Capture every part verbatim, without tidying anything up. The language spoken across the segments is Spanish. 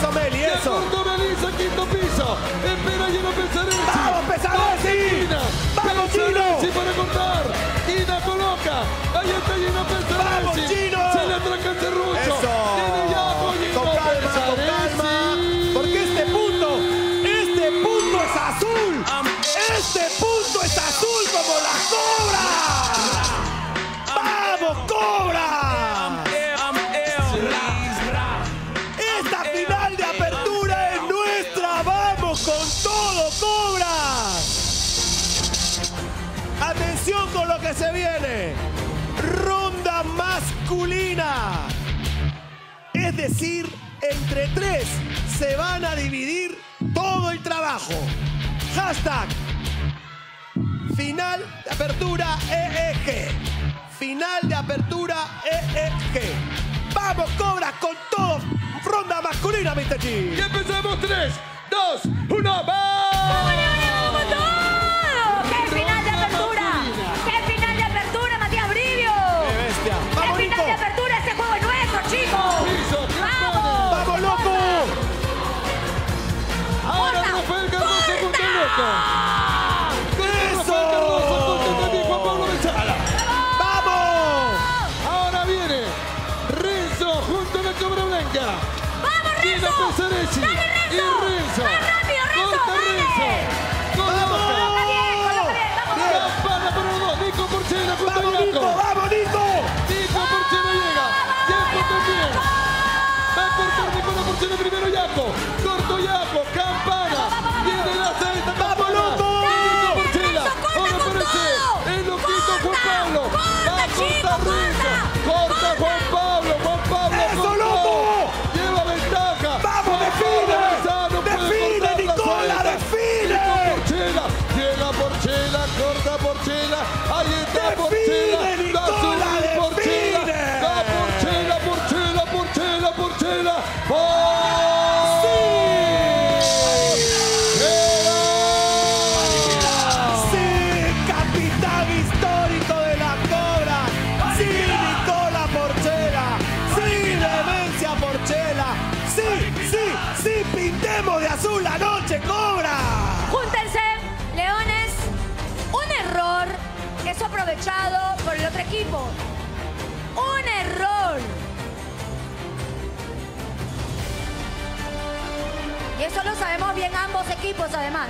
Eso, Meli, eso. Segundo, Melissa, quinto piso. Espera, Gino Petroni. ¡Vamos, Petroni! ¡Vamos, Gino! Para cortar. Kina coloca. Ahí está Gino Petroni. ¡Vamos, Gino! Se le atraca el serrucho. Eso. Tiene Yaco, Gino. Con calma, con calma. Porque este punto, este punto es azul. Este punto es azul como las cobras. ¡Vamos, cobras! Con lo que se viene, ronda masculina, es decir, entre tres se van a dividir todo el trabajo. Hashtag final de apertura E E G, final de apertura E E G. Vamos, cobras, con todo. Ronda masculina, mister G. Y empezamos. Tres, dos, uno, ¡va! ¡Eso! Juan Pablo. ¡Vamos! Ahora viene Renzo junto a la cobra blanca. ¡Vamos, Renzo! ¡Dale, Renzo! Y Renzo. ¡Más rápido, Renzo! Corta, Renzo. ¡Vamos! ¡Vamos! ¡Campana para los dos! ¡Nico Porchela! ¡Vamos, Nico! ¡Vamos, Nico! ¡Nico Porchela llega! ¡Yaco también! ¡Va a cortar Nicola Porchela primero, Yaco! ¡Corto, Yaco! ¡Campana! ¡Viene la sexta! ¡Vamos, loco! ¡Dale, Renzo, corta con todo! ¡El loquito Juan Pablo! ¡Corta, chico, corta! ¡Corta, Juan Pablo! ¡Juan Pablo! ¡Eso, loco! ¡Lleva ventaja! ¡Vamos, define! ¡Define, Nicola, define! ¡Nico Porchela! ¡Llega Porchela! ¡Corta Porchela! ¡Ahí está Porchela! ¡Define, Nicola, define! ¡Da Porchela, Porchela, Porchela, Porchela! ¡Porchela! Aprovechado por el otro equipo. ¡Un error! Y eso lo sabemos bien ambos equipos, además.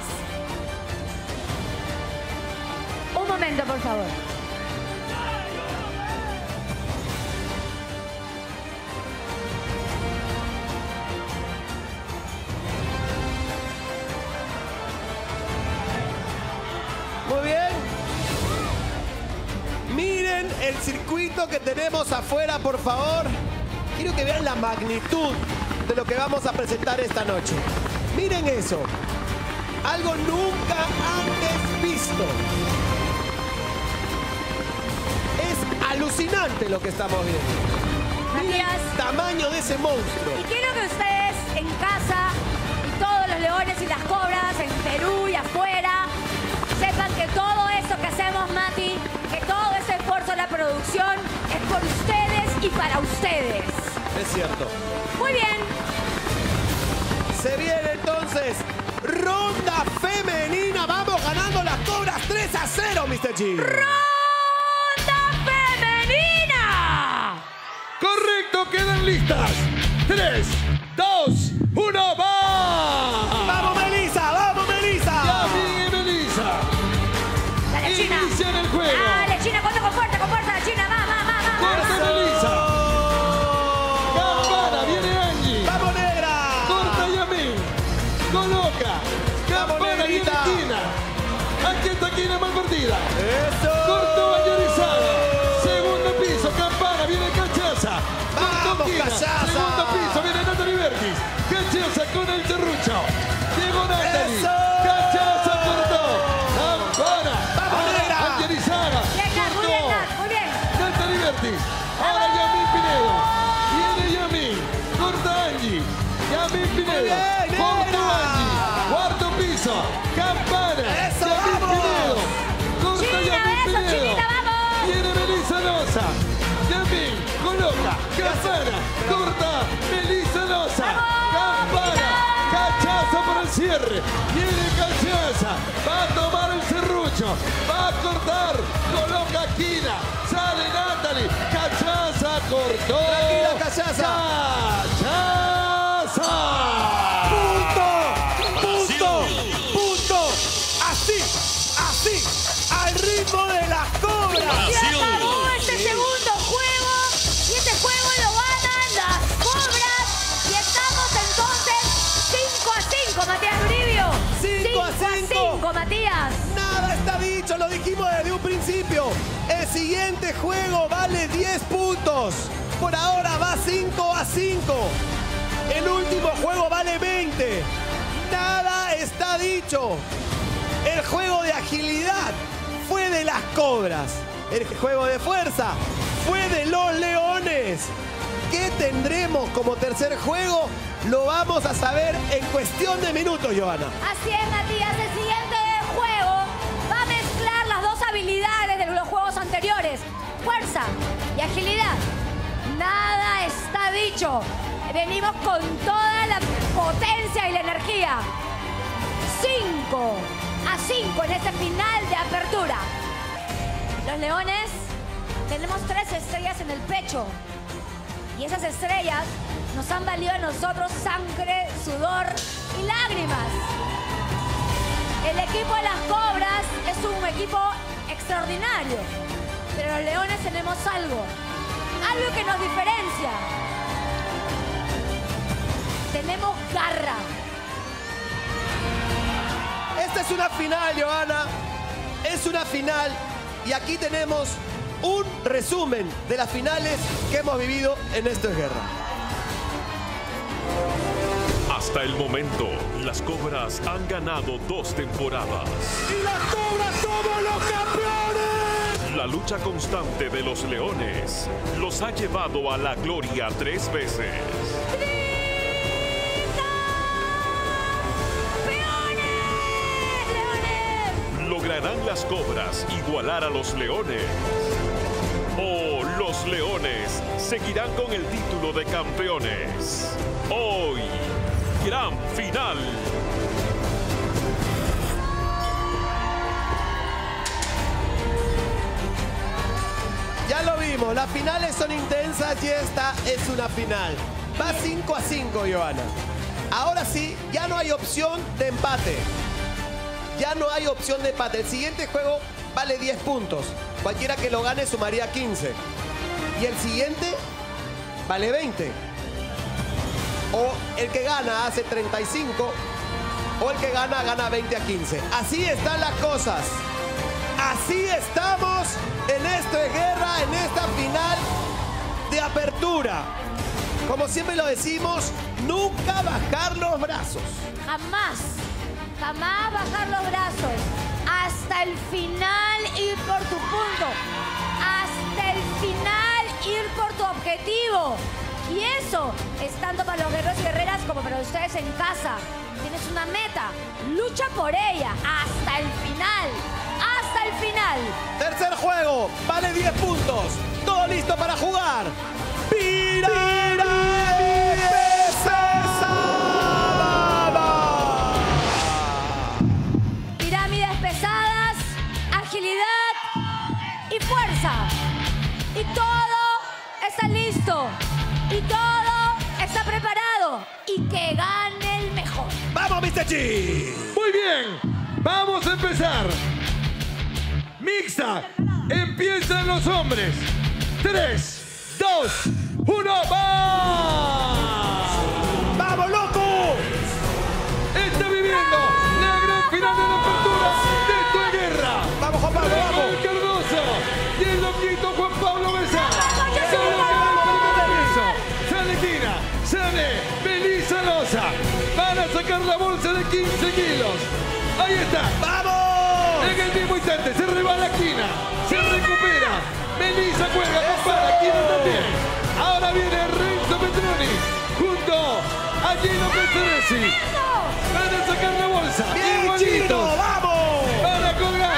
Un momento, por favor. Muy bien. Miren el circuito que tenemos afuera, por favor. Quiero que vean la magnitud de lo que vamos a presentar esta noche. Miren eso. Algo nunca antes visto. Es alucinante lo que estamos viendo. Miren el tamaño de ese monstruo. Y quiero que ustedes en casa, y todos los leones y las cobras en Perú y afuera, sepan que todo esto que hacemos, Mati, que todo ese esfuerzo de la producción es por ustedes y para ustedes. Es cierto. Muy bien. Se viene entonces ronda femenina. Vamos ganando las cobras tres a cero, mister G. ¡Ronda femenina! Correcto, quedan listas. tres, dos, uno, ¡va! Kina Malpartida. ¡Eso! Cortó a Yalizara. Segundo piso, campana, viene Cachaza. Cortó Kina. Segundo piso, viene Natalie Vertiz. Cachaza con el serrucho. Llegó Natalie. ¡Eso! Cachaza cortó. Campana. ¡Vamos, a Yalizara! Cortó. Muy bien, muy bien. Natalie Vertiz. Ahora Yami Pinedo. Viene Yami. Corta Angie. Yami Pinedo. Cortó Angie. Cuarto piso. Campana. ¡Eso! Yami, coloca, Campana, corta, Melissa Loza, Campana. cierre. Viene Cachaza, va a tomar el serrucho, va a cortar, coloca Kina, sale Natalie, Cachaza cortó. Tranquila, Cachaza. Cachaza. Punto, punto, punto. Así, así, al ritmo de las cobras. Matías. Nada está dicho, lo dijimos desde un principio. El siguiente juego vale diez puntos. Por ahora va cinco a cinco. El último juego vale veinte. Nada está dicho. El juego de agilidad fue de las cobras. El juego de fuerza fue de los leones. ¿Qué tendremos como tercer juego? Lo vamos a saber en cuestión de minutos, Giovanna. Así es, Matías. El siguiente juego va a mezclar las dos habilidades de los juegos anteriores, fuerza y agilidad. Nada está dicho. Venimos con toda la potencia y la energía. cinco a cinco en este final de apertura. Los leones tenemos tres estrellas en el pecho. Y esas estrellas nos han valido a nosotros sangre, sudor y lágrimas. El equipo de las cobras es un equipo extraordinario, pero los leones tenemos algo, algo que nos diferencia. Tenemos garra. Esta es una final, Giovanna. Es una final y aquí tenemos un resumen de las finales que hemos vivido en Esto es Guerra. Hasta el momento, las cobras han ganado dos temporadas. ¡Y las cobras somos los campeones! La lucha constante de los leones los ha llevado a la gloria tres veces. ¿Lograrán las cobras igualar a los leones? ¿O los leones seguirán con el título de campeones? Hoy, gran final. Ya lo vimos, las finales son intensas y esta es una final. Va cinco a cinco, Giovanna. Ahora sí, ya no hay opción de empate. Ya no hay opción de empate. El siguiente juego vale diez puntos. Cualquiera que lo gane sumaría quince. Y el siguiente vale veinte. O el que gana hace treinta y cinco. O el que gana, gana veinte a quince. Así están las cosas. Así estamos en Esto es Guerra, en esta final de apertura. Como siempre lo decimos, nunca bajar los brazos. Jamás. Jamás bajar los brazos, hasta el final ir por tu punto, hasta el final ir por tu objetivo. Y eso es tanto para los guerreros y guerreras como para ustedes en casa. Tienes una meta, lucha por ella, hasta el final, hasta el final. Tercer juego, vale diez puntos, todo listo para jugar. ¡Pira! Y todo está listo. Y todo está preparado. Y que gane el mejor. ¡Vamos, míster G! Muy bien. Vamos a empezar. Mixta. Empiezan los hombres. tres, dos, uno, ¡va! ¡Vamos, loco! Está viviendo la gran final de la apertura de Esto es Guerra. ¡Vamos, Juan Pablo! ¡Vamos! Y el loquito Juan Pablo Besa. Sale Kina, sale Belisa Loza. Van a sacar la bolsa de quince kilos. Ahí está. ¡Vamos! En el mismo instante se rebala Kina. Se recupera. Belisa cuelga, compara. Kina también. Ahora viene Renzo Petroni junto a Gino Petroni. Van a sacar la bolsa. ¡Igualitos! ¡Vamos! Van a colgar.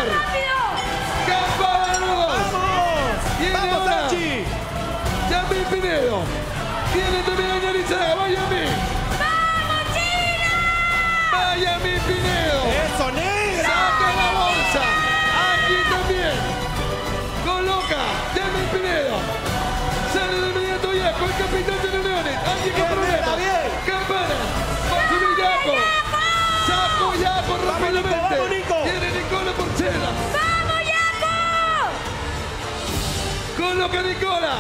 Yami Pinedo. Viene también a Yalizara. ¡Vamos, Yami! ¡Vamos, China! para Yami Pinedo. ¡Eso, negra! Saca la bolsa. Aquí también. Coloca Yami Pinedo. Sale de inmediato Yaco, el capitán de los Leones. Aquí con problemas. Campana. Consumir Yaco. Saco Yaco rápidamente. Tiene Nicola Porchela. ¡Vamos, Yaco! Coloca Nicola.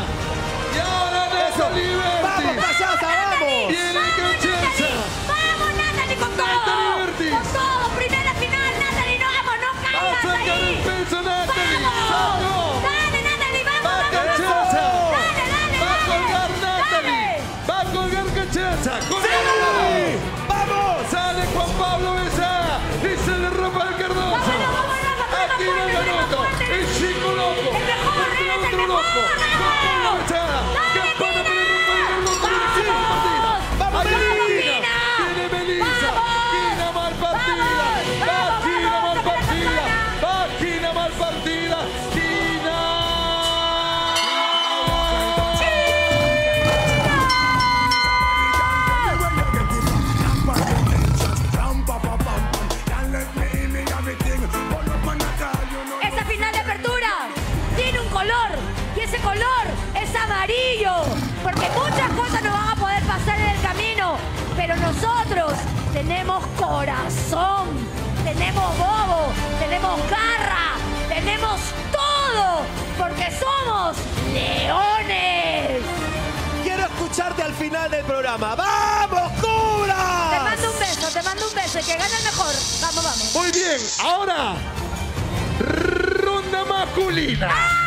Y ahora Natalie Vertiz. ¡Vamos, Cachaza, vamos! ¡Viene Cachaza! ¡Vamos, Natalie, con todo! ¡Natalie Vertiz! ¡Con todo! ¡Primera final, Natalie! ¡No, vamos, no caigas ahí! ¡Acerca el peso, Natalie! ¡Vamos! ¡Dale, Natalie, vamos, vamos! ¡Va Cachaza! ¡Dale, dale, dale! ¡Va a colgar Natalie! ¡Va a colgar Cachaza! ¡Sí! ¡Vamos! Sale Juan Pablo Besada y sale Rafael Cardozo. ¡Aquí no garoto! ¡El chico loco! ¡El mejor, eres el mejor! Porque muchas cosas nos van a poder pasar en el camino, pero nosotros tenemos corazón, tenemos bobo, tenemos garra, tenemos todo, porque somos leones. Quiero escucharte al final del programa. ¡Vamos, cobras! Te mando un beso, te mando un beso, que gane el mejor. Vamos, vamos. Muy bien, ahora, ronda masculina. ¡Ah!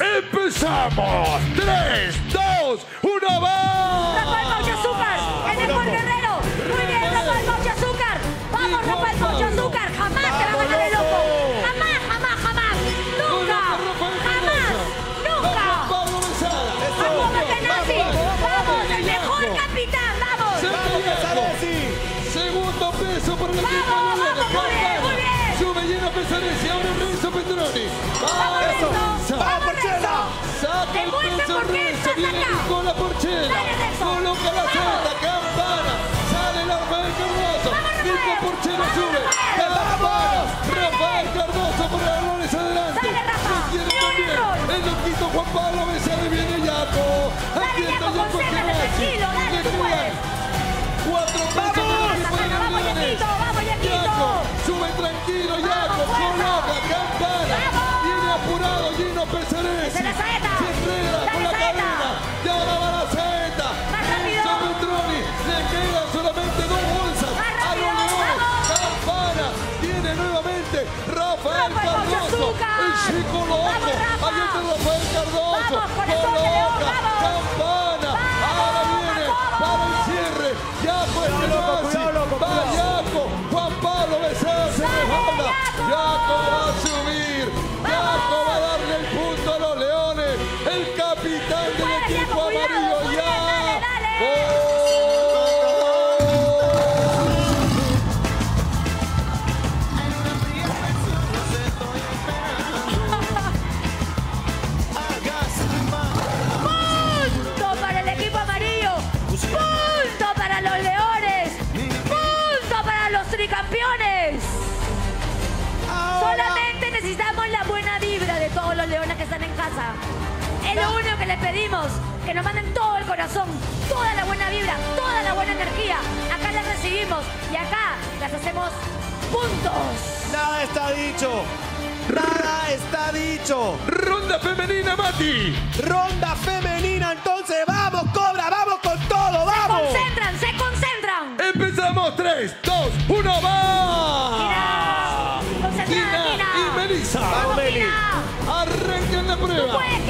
¡Empezamos! ¡tres, dos, uno, va! ¡Rafael Moya Azúcar! ¡El mejor guerrero! ¡Muy bien, Rafael Moya Azúcar! ¡Vamos, Rafael Moya Azúcar! ¡Jamás te va a ganar el loco! ¡Jamás, jamás, jamás! ¡Nunca! ¡Jamás! ¡Nunca! ¡Vamos, Petroni! ¡Vamos, el mejor capitán! ¡Vamos! ¡Segundo peso por el equipo! ¡Vamos, vamos, muy bien, muy bien! ¡Sube lleno Pesanesi! ¡Ahora Renzo Petroni! ¡Vamos, Renzo! ¡Vamos, Renzo! ¡Saca el peso Renzo! ¡Viene Nicola Porchela! ¡Coloca la celda! ¡Campana! ¡Sale el Rafael Cardozo! ¡Nico Porchela sube! ¡Campana! ¡Rafael Cardozo por los Leones adelante! ¡Tiene también el loquito Juan Pablo! ¡Besade viene Yaco! ¡Aquí está Yaco! ¡Le quedan cuatro pesos! ¡Vamos, Yaquito! ¡Vamos, Yaquito! ¡Sube tranquilo, Yaco! ¡Coloca, campana! ¡Viene apurado Gino Petroni! ¡Se la saeta! ¡Se frena con la cadena! ¡Y ahora va la saeta! ¡Más rápido! ¡Renzo Petroni! ¡Le quedan solamente dos bolsas! ¡A los Leones! ¡Campana! ¡Viene nuevamente Rafael Cardozo! ¡El chico loco! ¡Aquí está Rafael Cardozo! ¡Coloca, campana! ¡Ahora viene para el cierre! ¡Yaco es el máximo! ¡Va Yaco! ¡Juan Pablo Besada! Yaco va a subir, Yaco va a darle el punto a los Leones, el capitán del equipo amarillo, ya. Punto para el equipo amarillo, punto para los Leones, punto para los tricampeones. Solamente necesitamos la buena vibra de todos los leones que están en casa. Es lo único que les pedimos, que nos manden todo el corazón, toda la buena vibra, toda la buena energía. Acá las recibimos y acá las hacemos juntos. Nada está dicho. Nada está dicho. Ronda femenina, Mati. Ronda femenina, entonces vamos, cobra, vamos con todo, vamos. Se concentran, se concentran. Empezamos, tres, dos, uno, va. Mira. Kina y Melissa. Arrancan la prueba.